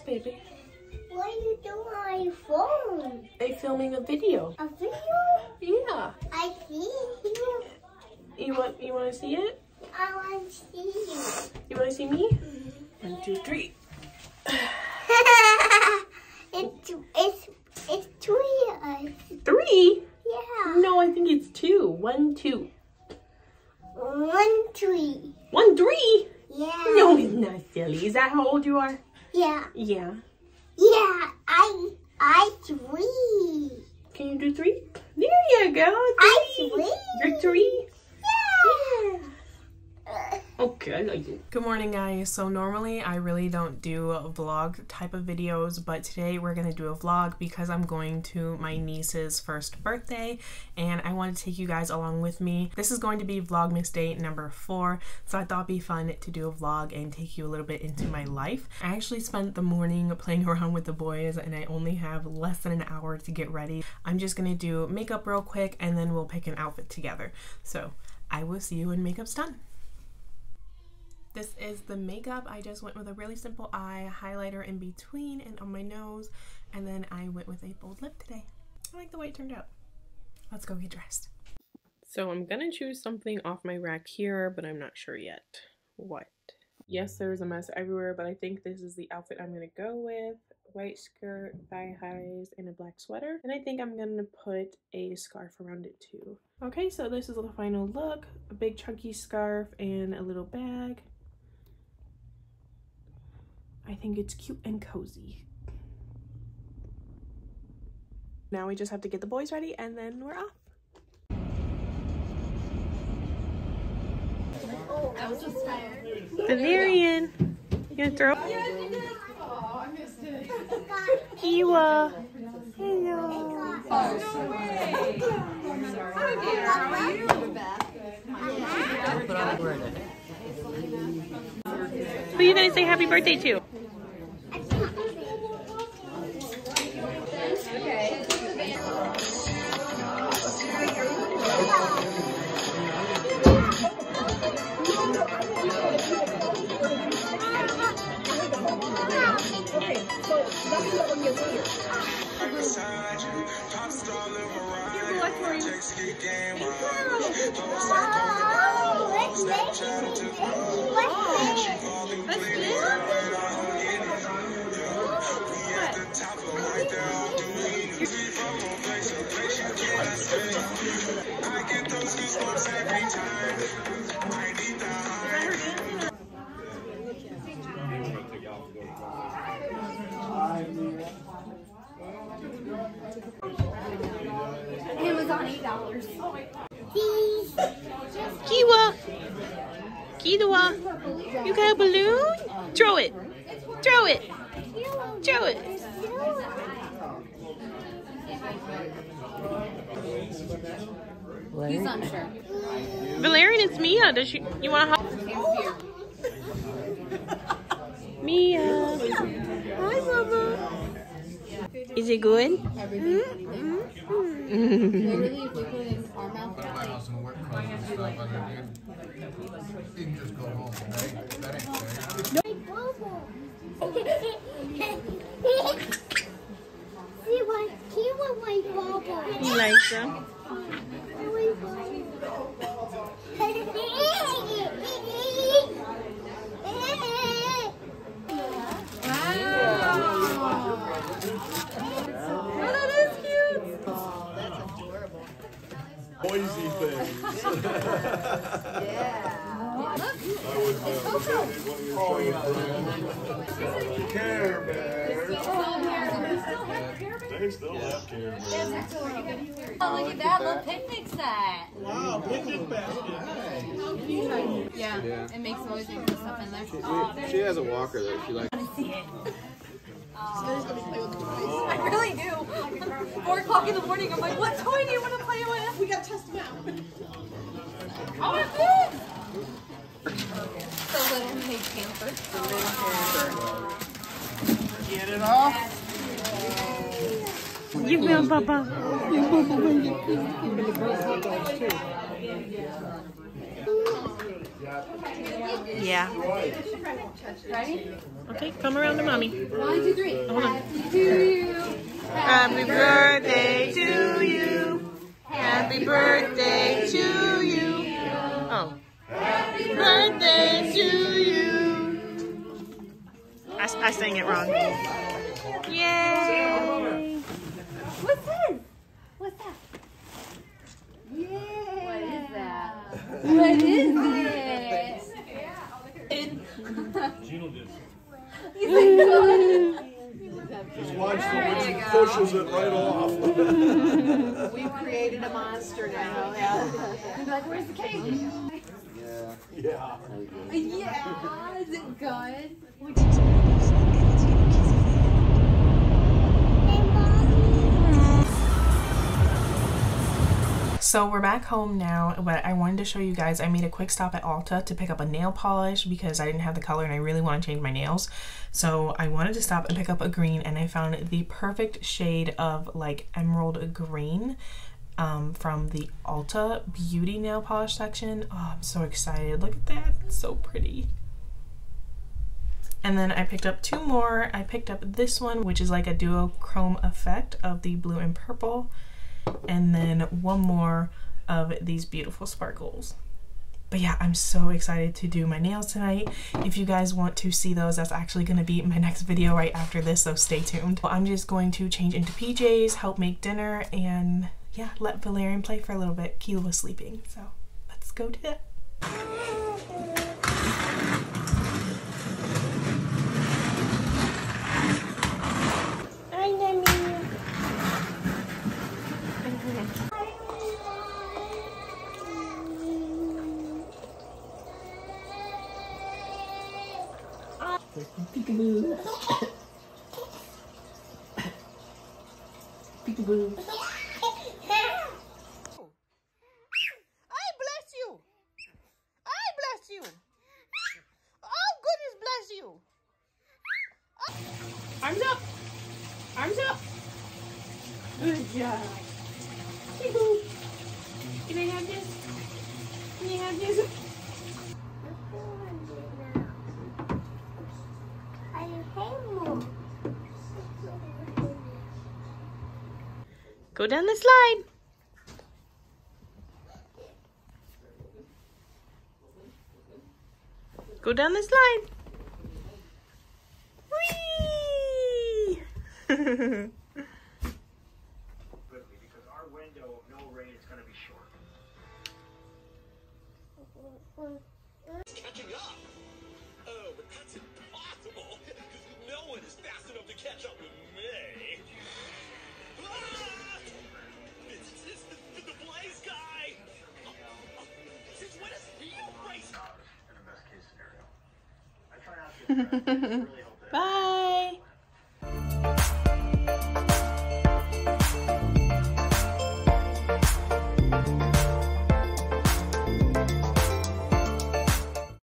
Thanks, baby. What are you doing on your phone? I'm filming a video. A video? Yeah. I see you. You want to see it? I want to see you. You want to see me? Mm-hmm. 1, 2, 3. It's 3 years. 3? Yeah. No, I think it's 2. 1, 2. 1, 3. 1, 3? Yeah. No, it's not, silly. Is that how old you are? Yeah. Yeah. Yeah, I 3. Can you do 3? There you go. 3. I 3. You're 3? Yeah. Okay, I like it. Good morning, guys. So normally I really don't do a vlog type of videos, but today we're gonna do a vlog because I'm going to my niece's first birthday and I want to take you guys along with me. This is going to be Vlogmas day number 4, so I thought it'd be fun to do a vlog and take you a little bit into my life. I actually spent the morning playing around with the boys and I only have less than an hour to get ready. I'm just gonna do makeup real quick and then we'll pick an outfit together. So I will see you when makeup's done. This is the makeup. I just went with a really simple eye, highlighter in between and on my nose, and then I went with a bold lip today. I like the way it turned out. Let's go get dressed. So I'm gonna choose something off my rack here, but I'm not sure yet what. Yes, there's a mess everywhere, but I think this is the outfit I'm gonna go with. White skirt, thigh highs, and a black sweater. And I think I'm gonna put a scarf around it too. Okay, so this is the final look. A big chunky scarf and a little bag. I think it's cute and cozy. Now we just have to get the boys ready and then we're off. Oh, I was just tired. Valerian, you gonna throw? Oh, I missed it. Kiwa. Hello. No way. Hi there. How are you? Who are you gonna say happy birthday to? Okay. It was on $8. Kiwa! Kiwa! You got a balloon? Throw it! Throw it! Throw it! He's unsure. Valerian, it's Mia. Does she? You want to hug? Mia! Hi, Mama! Is it good? Literally, if we put it in our mouth, you can just go home. You like them? Noisy things. Yeah. It's cocoa. Oh, yeah. Care Bear. They still have Care Bear. Oh, look at that little picnic set. Wow, picnic basket. Yeah, it makes noise when you put stuff in there. She has a walker though. She likes to see it. I really do. 4 o'clock in the morning, I'm like, what toy do you want to play with? We gotta test them out. I want food! So little made pamper. Get it off. You will, Papa. Yeah. Ready? Okay, come around to mommy. 1, 2, 3. Hold on. Happy to you. Happy birthday to you. Happy birthday to you. Oh. Happy birthday to you. I sang it wrong. Yay! What's this? What's that? Yeah. What is that? What is it? Gino did. He's like, just watch the way she pushes it right off. We've created a monster now. He's like, where's the cake? Yeah. Yeah. Yeah. Is it good? So we're back home now, but I wanted to show you guys I made a quick stop at Ulta to pick up a nail polish because I didn't have the color and I really want to change my nails. So I wanted to stop and pick up a green, and I found the perfect shade of like emerald green from the Ulta Beauty nail polish section. Oh, I'm so excited. Look at that. It's so pretty. And then I picked up 2 more. I picked up this one, which is like a duochrome effect of the blue and purple. And then 1 more of these beautiful sparkles. But yeah, I'm so excited to do my nails tonight. If you guys want to see those, that's actually going to be my next video right after this, so stay tuned. Well, I'm just going to change into PJs, help make dinner, and yeah, let Valerian play for a little bit. Kiwa was sleeping, so let's go do that. Peekaboo. Peekaboo. I bless you. I bless you. Oh, goodness, bless you. Oh. Arms up. Arms up. Good job. Peekaboo. Can I have this? Can you have this? Go down the slide. Go down the slide. Whee! Because our window of no rain is going to be short. It's catching up. Oh, but that's impossible. No one is fast enough to catch up with me. Bye.